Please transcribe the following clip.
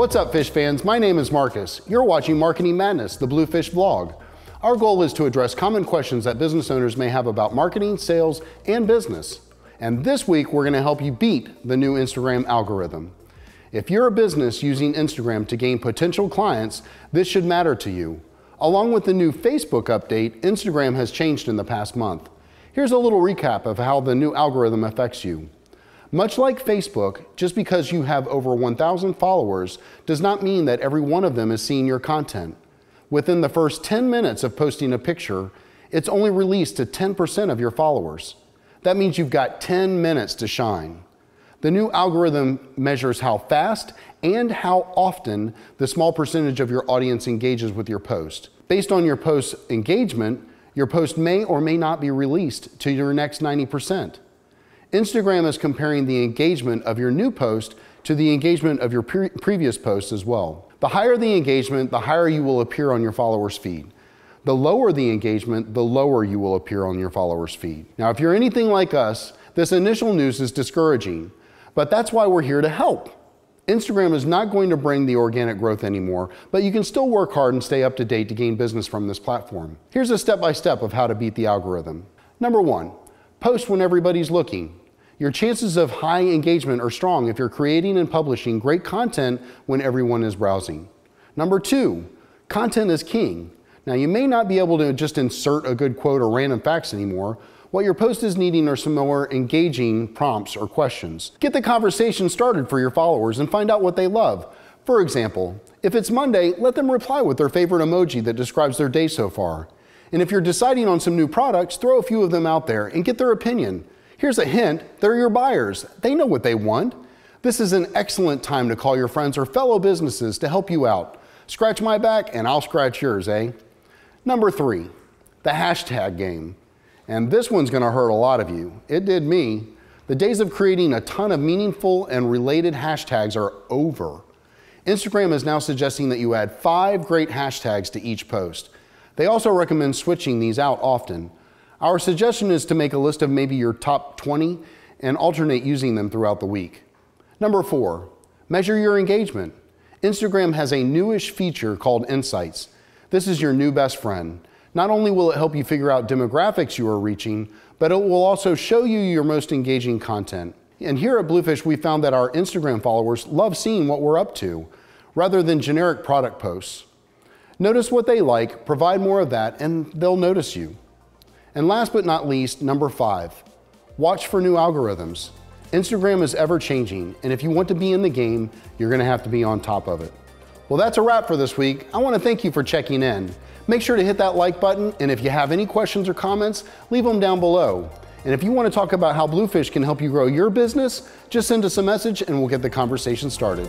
What's up, fish fans? My name is Marcus. You're watching Marketing Madness, the Blue Fish vlog. Our goal is to address common questions that business owners may have about marketing, sales, and business. And this week, we're going to help you beat the new Instagram algorithm. If you're a business using Instagram to gain potential clients, this should matter to you. Along with the new Facebook update, Instagram has changed in the past month. Here's a little recap of how the new algorithm affects you. Much like Facebook, just because you have over 1,000 followers does not mean that every one of them is seeing your content. Within the first 10 minutes of posting a picture, it's only released to 10% of your followers. That means you've got 10 minutes to shine. The new algorithm measures how fast and how often the small percentage of your audience engages with your post. Based on your post's engagement, your post may or may not be released to your next 90%. Instagram is comparing the engagement of your new post to the engagement of your previous post as well. The higher the engagement, the higher you will appear on your followers' feed. The lower the engagement, the lower you will appear on your followers' feed. Now, if you're anything like us, this initial news is discouraging, but that's why we're here to help. Instagram is not going to bring the organic growth anymore, but you can still work hard and stay up to date to gain business from this platform. Here's a step-by-step of how to beat the algorithm. Number one, post when everybody's looking. Your chances of high engagement are strong if you're creating and publishing great content when everyone is browsing. Number two, content is king. Now, you may not be able to just insert a good quote or random facts anymore. What your post is needing are some more engaging prompts or questions. Get the conversation started for your followers and find out what they love. For example, if it's Monday, let them reply with their favorite emoji that describes their day so far. And if you're deciding on some new products, throw a few of them out there and get their opinion. Here's a hint, they're your buyers. They know what they want. This is an excellent time to call your friends or fellow businesses to help you out. Scratch my back and I'll scratch yours, eh? Number three, the hashtag game. And this one's gonna hurt a lot of you. It did me. The days of creating a ton of meaningful and related hashtags are over. Instagram is now suggesting that you add 5 great hashtags to each post. They also recommend switching these out often. Our suggestion is to make a list of maybe your top 20 and alternate using them throughout the week. Number four, measure your engagement. Instagram has a newish feature called Insights. This is your new best friend. Not only will it help you figure out demographics you are reaching, but it will also show you your most engaging content. And here at Blue Fish, we found that our Instagram followers love seeing what we're up to, rather than generic product posts. Notice what they like, provide more of that, and they'll notice you. And last but not least, number 5, watch for new algorithms. Instagram is ever changing, and if you want to be in the game, you're gonna have to be on top of it. Well, that's a wrap for this week. I wanna thank you for checking in. Make sure to hit that like button, and if you have any questions or comments, leave them down below. And if you wanna talk about how Blue Fish can help you grow your business, just send us a message and we'll get the conversation started.